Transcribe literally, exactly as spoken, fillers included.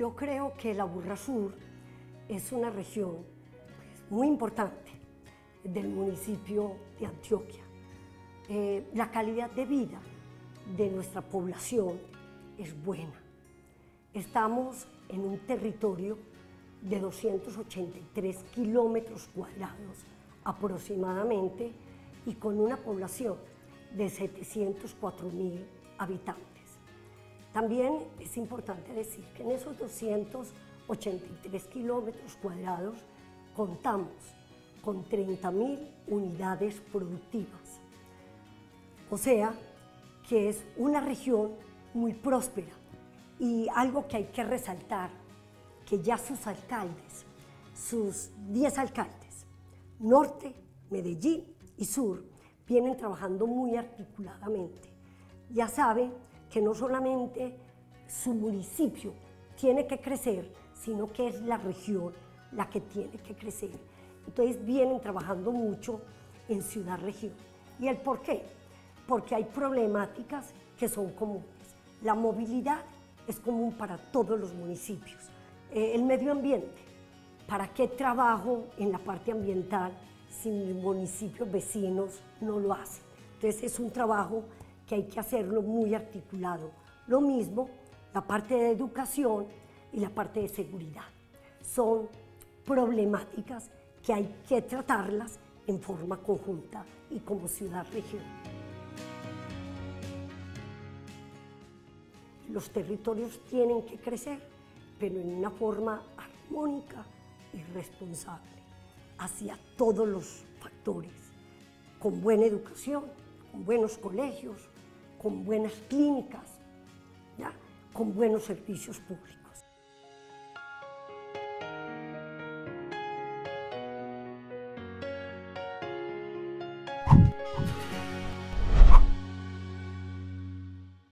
Yo creo que la Burra Sur es una región pues, muy importante del municipio de Antioquia. Eh, la calidad de vida de nuestra población es buena. Estamos en un territorio de doscientos ochenta y tres kilómetros cuadrados aproximadamente y con una población de setecientos cuatro mil habitantes. También es importante decir que en esos doscientos ochenta y tres kilómetros cuadrados contamos con treinta mil unidades productivas, o sea que es una región muy próspera. Y algo que hay que resaltar, que ya sus alcaldes, sus diez alcaldes, norte, Medellín y sur, vienen trabajando muy articuladamente. Ya saben que no solamente su municipio tiene que crecer, sino que es la región la que tiene que crecer. Entonces vienen trabajando mucho en ciudad-región. ¿Y el por qué? Porque hay problemáticas que son comunes. La movilidad es común para todos los municipios. El medio ambiente, ¿para qué trabajo en la parte ambiental si mis municipios vecinos no lo hacen? Entonces es un trabajo que hay que hacerlo muy articulado. Lo mismo, la parte de educación y la parte de seguridad. Son problemáticas que hay que tratarlas en forma conjunta y como ciudad-región. Los territorios tienen que crecer, pero en una forma armónica y responsable, hacia todos los factores, con buena educación, con buenos colegios, con buenas clínicas, ¿ya? Con buenos servicios públicos.